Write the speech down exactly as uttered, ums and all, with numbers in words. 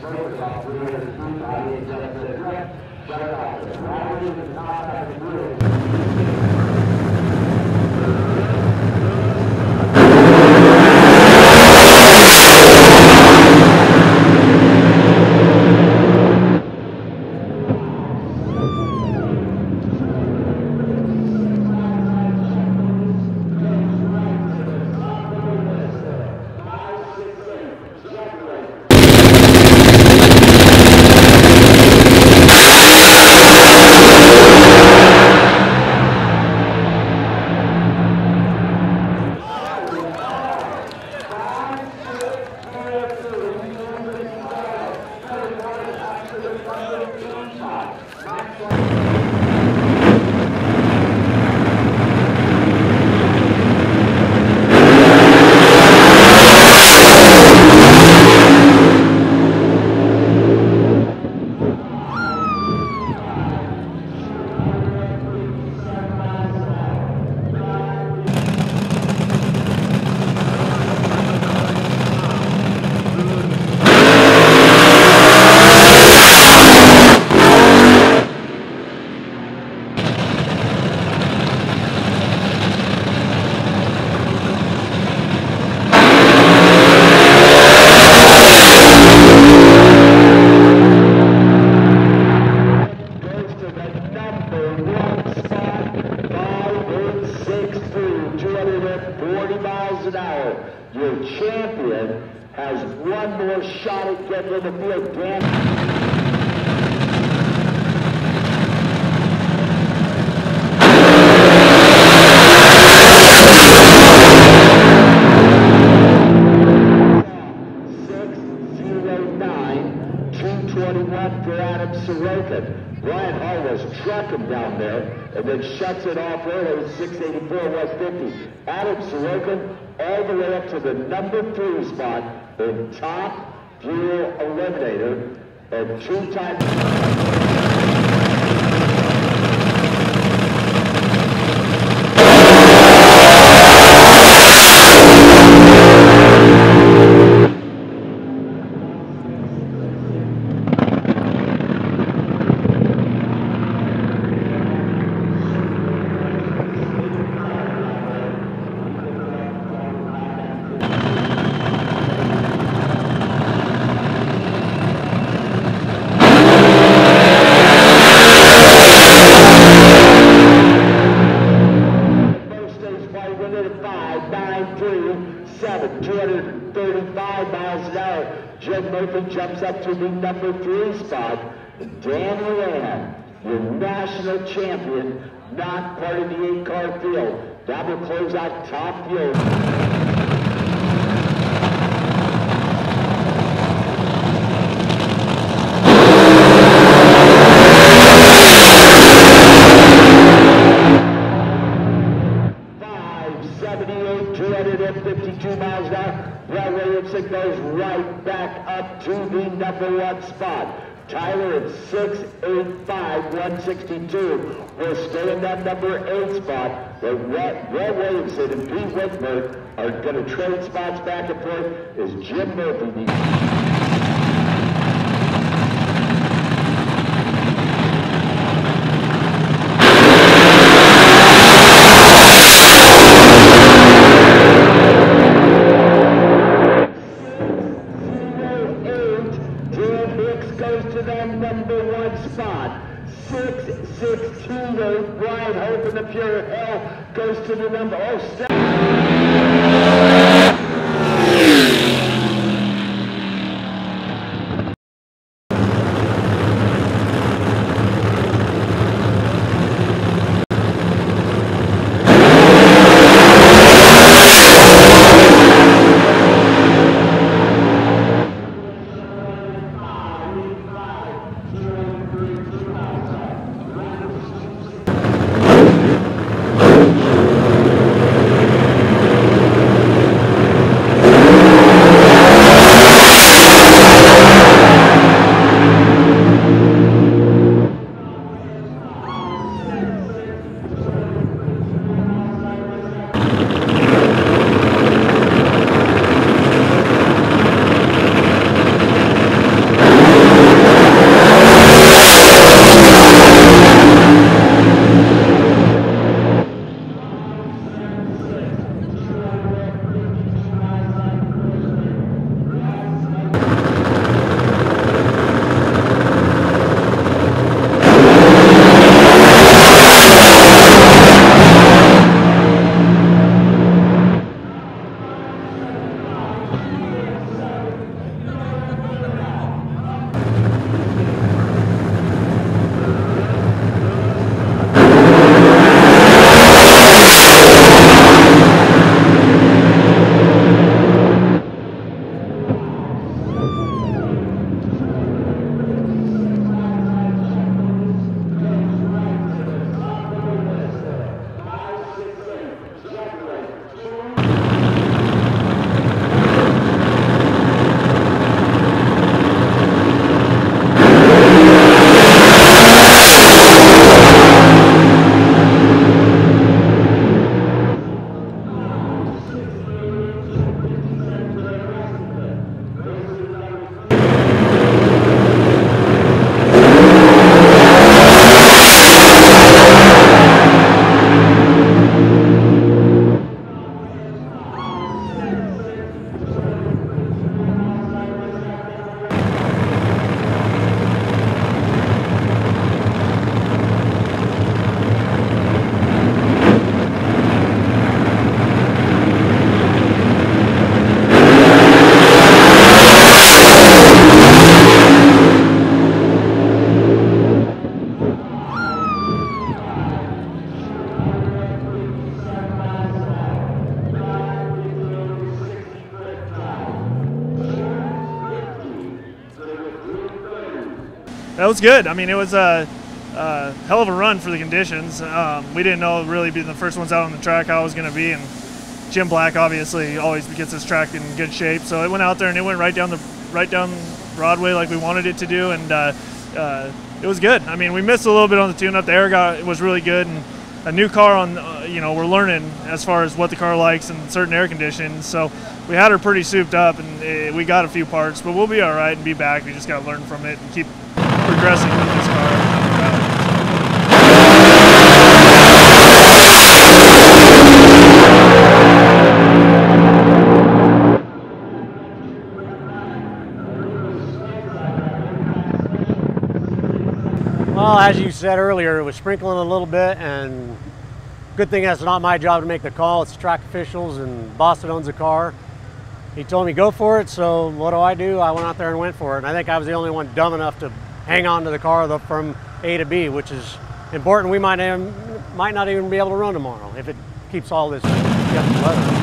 For Adam Sorokin. Brian Harlow's trucking down there and then shuts it off early at six eighty-four West fifty. Adam Sorokin all the way up to the number three spot in top fuel eliminator and two times. Jim Murphy jumps up to the number three spot. Danny Lamb, your national champion, not part of the eight-car field. That will close out top field. Brett Williamson goes right back up to the number one spot. Tyler at six eighty-five, one sixty-two. We're still in that number eight spot. But Brett Williamson and Pete Whitmer are going to trade spots back and forth as Jim Murphy. Brian Hope in the pure hell goes to the number oh seven. that was good. I mean, it was a, a hell of a run for the conditions. Um, we didn't know really being the first ones out on the track how it was going to be, and Jim Black obviously always gets his track in good shape. So it went out there and it went right down the right down Broadway like we wanted it to do, and uh, uh, it was good. I mean, we missed a little bit on the tune-up. The air got, it was really good, and a new car on, uh, you know, we're learning as far as what the car likes and certain air conditions. So we had her pretty souped up, and it, we got a few parts, but we'll be all right and be back. We just got to learn from it and keep progressing with this car. Well, as you said earlier, it was sprinkling a little bit, and good thing that's not my job to make the call. It's track officials, and Boston owns the car. He told me go for it, so what do I do? I went out there and went for it, and I think I was the only one dumb enough to hang on to the car from A to B, which is important. We might, might not even be able to run tomorrow if it keeps all this together.